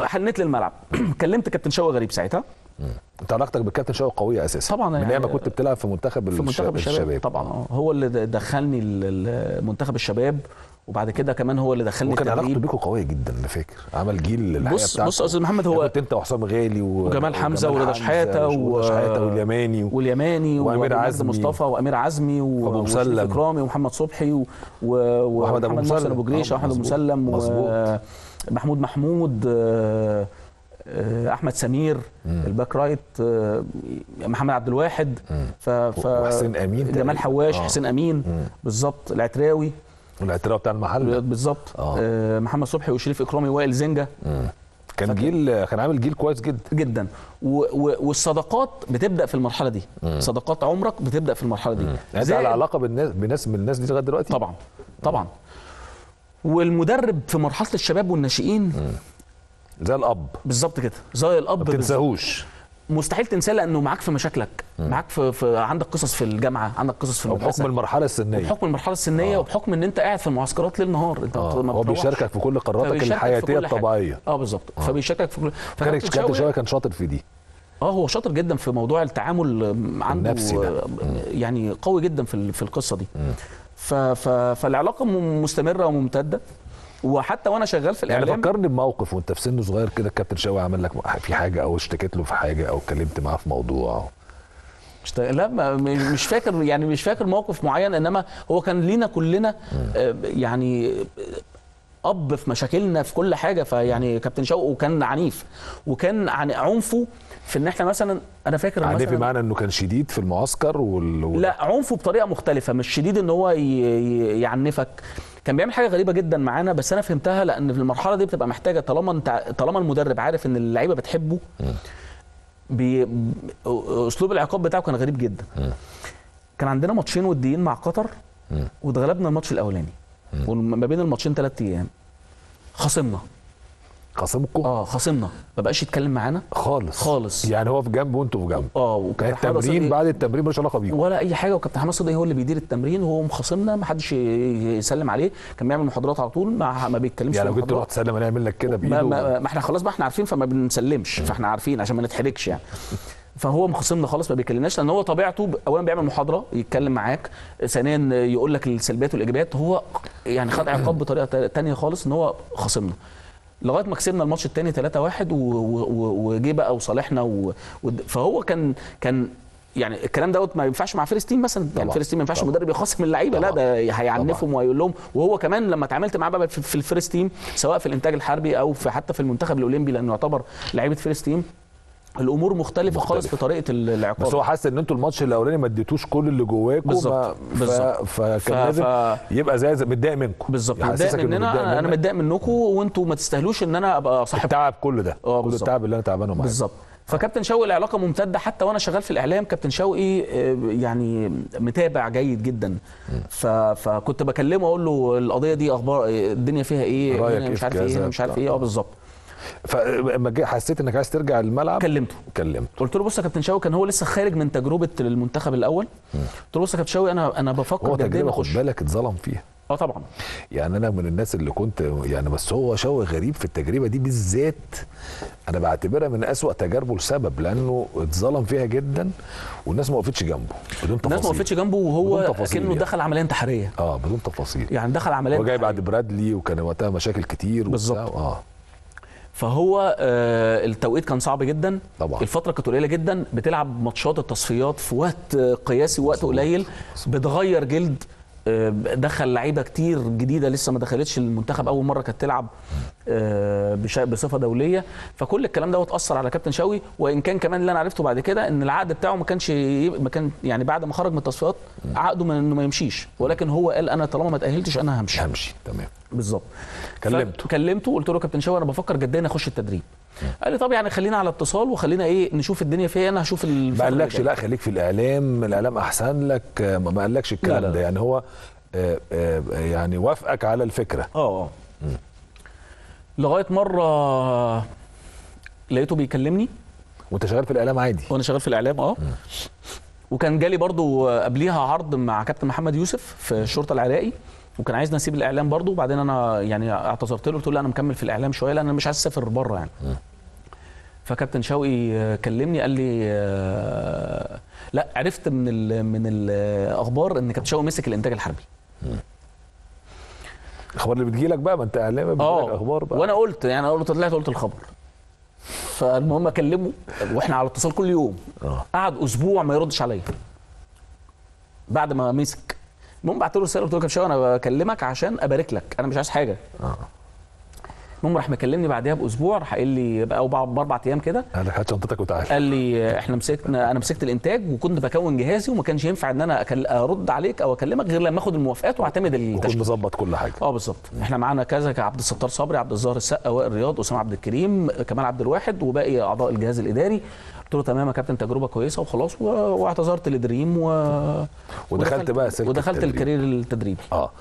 حنيت للملعب كلمت كابتن شوقي غريب ساعتها. انت علاقتك بالكابتن شوقي قويه اساسا طبعا، من ايام ما كنت بتلعب في منتخب الشباب طبعا. هو اللي دخلني منتخب الشباب، وبعد كده كمان هو اللي دخلني التدريب. وكان علاقته بيكم قويه جدا انا فاكر، عمل جيل الحقيقه بتاعك. بص استاذ محمد، هو كنت انت وحسام غالي وجمال حمزه ورضا شحاته واليماني وامير عزمي مصطفى وامير عزمي وابو مسلم اكرامي ومحمد صبحي واحمد ابو مسلم ابو جريشه واحمد ابو مسلم ومحمود محمود احمد سمير الباك رايت محمد عبد الواحد وحسين امين جمال حواش حسين امين بالظبط العتراوي والاعتراف بتاع المحل بالظبط محمد صبحي وشريف اكرامي وائل زنجه كان عامل جيل كويس جدا والصداقات بتبدا في المرحله دي. صداقات عمرك بتبدا في المرحله دي. انت على علاقه بالناس دي لغايه دلوقتي؟ طبعا طبعا. والمدرب في مرحله الشباب والناشئين زي الاب بالظبط كده، زي الاب ما بتنساهوش، مستحيل تنساه لانه معاك في مشاكلك، معاك في عندك قصص في الجامعه، عندك قصص في المدرسه، بحكم المرحله السنيه وبحكم ان انت قاعد في المعسكرات ليل نهار، انت ما هو بيشاركك في كل قراراتك الحياتيه الطبيعيه. بالظبط. فبيشاركك في كل كان شاطر في دي. هو شاطر جدا في موضوع التعامل عنده النفسي ده. يعني قوي جدا في القصه دي. فالعلاقه مستمره وممتده، وحتى وانا شغال في الاعلام. يعني فكرني بموقف وانت في سن صغير كده، الكابتن شوقي عمل لك في حاجه او اشتكيت له في حاجه او اتكلمت معاه في موضوع؟ لا مش فاكر، يعني مش فاكر موقف معين، انما هو كان لينا كلنا يعني اب في مشاكلنا في كل حاجه. فيعني كابتن شوقي وكان عنيف، وكان عنفه في ان احنا مثلا انا فاكر عنيف بمعنى انه كان شديد في المعسكر لا عنفه بطريقه مختلفه، مش شديد ان هو يعنفك. كان بيعمل حاجه غريبه جدا معانا، بس انا فهمتها لان في المرحله دي بتبقى محتاجه، طالما المدرب عارف ان اللعيبه بتحبه. اسلوب العقاب بتاعه كان غريب جدا. كان عندنا ماتشين وديين مع قطر، واتغلبنا الماتش الاولاني، وما بين الماتشين 3 ايام خصمنا. خصمكم؟ خصمنا، ما بقاش يتكلم معانا خالص. يعني هو في جنب وانتوا في جنب. وكان التمرين بعد التمرين مالوش علاقه بيهم ولا اي حاجه، وكابتن حماد صدقي هو اللي بيدير التمرين، وهو مخاصمنا، ما حدش يسلم عليه، كان بيعمل محاضرات على طول، ما بيتكلمش. يعني لو كنت رحت تسلم عليه يعمل لك كده بايده. ما احنا خلاص بقى، احنا عارفين فما بنسلمش، فاحنا عارفين عشان ما نتحرجش يعني. فهو مخصمنا خالص، ما بيكلمناش، لان هو طبيعته اولا بيعمل محاضره يتكلم معاك، ثانيا يقول لك السلبيات والايجابيات. هو يعني خد عقاب بطريقه ثانيه خالص، ان هو خصمنا لغايه ما كسبنا الماتش الثاني 3-1 وجه بقى وصالحنا فهو كان يعني الكلام دوت ما ينفعش مع فلسطين مثلا. يعني فلسطين ما ينفعش المدرب يخصم اللعيبه، لا ده هيعنفهم وهيقول لهم. وهو كمان لما اتعاملت معاه بقى في الفلسطين، سواء في الانتاج الحربي او حتى في المنتخب الاولمبي، لانه يعتبر لعيبه فلسطين، الامور مختلفه خالص في طريقه العقاب. بس هو حاسس ان انتوا الماتش الاولاني ما اديتوش كل اللي جواكم بالظبط، فكان لازم يبقى زي متضايق منكم بالظبط، متضايق مننا، انا متضايق منكم، وانتوا ما تستاهلوش ان انا ابقى صاحب التعب كل ده، كل التعب اللي انا تعبانه معاك بالظبط. فكابتن شوقي العلاقه ممتده، حتى وانا شغال في الاعلام كابتن شوقي يعني متابع جيد جدا. فكنت بكلمه اقول له القضيه دي اخبار، الدنيا فيها ايه، مش عارف ايه بالظبط. فلما حسيت انك عايز ترجع الملعب كلمته، قلت له بص يا كابتن شوقي، كان هو لسه خارج من تجربه المنتخب الاول. قلت له بص يا كابتن شوقي، انا بفكر هو تجربه خد بالك اتظلم فيها. طبعا. يعني انا من الناس اللي كنت يعني، بس هو شوقي غريب في التجربه دي بالذات انا بعتبرها من اسوأ تجاربه، لسبب لانه اتظلم فيها جدا، والناس ما وقفتش جنبه بدون تفاصيل. الناس ما وقفتش جنبه، وهو كأنه يعني دخل عمليه انتحاريه. بدون تفاصيل. يعني دخل عمليه انتحاريه، وجاي بعد برادلي، وكان وقتها مشاكل كتير بالظبط. فهو التوقيت كان صعب جدا طبعا. الفتره كانت قليله جدا، بتلعب ماتشات التصفيات في وقت قياسي، وقت قليل، بتغير جلد، دخل لعيبه كتير جديده لسه ما دخلتش المنتخب، اول مره كانت تلعب بصفه دوليه. فكل الكلام ده اتاثر على كابتن شوقي. وان كان كمان اللي انا عرفته بعد كده ان العقد بتاعه ما كان يعني بعد ما خرج من التصفيات عقده انه ما يمشيش، ولكن هو قال انا طالما ما تاهلتش انا همشي. تمام بالظبط. كلمته قلت له كابتن شوقي انا بفكر جديا اخش التدريب. قال لي طب يعني خلينا على اتصال، وخلينا نشوف الدنيا فيها. انا هشوف ما قالكش لا خليك في الاعلام، الاعلام احسن لك، ما قالكش الكلام ده. يعني هو يعني وافقك على الفكره. لغايه مره لقيته بيكلمني وانت شغال في الاعلام عادي، وانا شغال في الاعلام. وكان جالي برضو قبليها عرض مع كابتن محمد يوسف في الشرطه العراقي، وكان عايزني اسيب الاعلام برضه، وبعدين انا يعني اعتذرت له قلت له لا انا مكمل في الاعلام شويه لان انا مش عايز اسافر بره يعني. فكابتن شوقي كلمني قال لي لا عرفت من الاخبار ان كابتن شوقي مسك الانتاج الحربي. الاخبار اللي بتجيلك بقى، ما انت اعلامي بتجيلك اخبار بقى. وانا قلت يعني انا طلعت قلت الخبر. فالمهم اكلمه واحنا على اتصال كل يوم. قعد اسبوع ما يردش عليا. بعد ما مسك المهم بعت له رساله قلت له كابتن شوقي انا بكلمك عشان ابارك لك، انا مش عايز حاجه. المهم راح مكلمني بعديها باسبوع، راح قال لي او بعد ب4 ايام كده انا هات شنطتك وتعالى. قال لي احنا انا مسكت الانتاج وكنت بكون جهازي وما كانش ينفع ان انا ارد عليك او اكلمك غير لما اخد الموافقات واعتمد التشكيل مظبط كل حاجه. بالظبط. احنا معانا كذا عبد الستار صبري، عبد الظاهر السقه، وائل رياض، اسامه عبد الكريم، كمال عبد الواحد وباقي اعضاء الجهاز الاداري. قلت له تمام يا كابتن تجربه كويسه وخلاص، واعتذرت لدريم ودخلت الكارير التدريبي.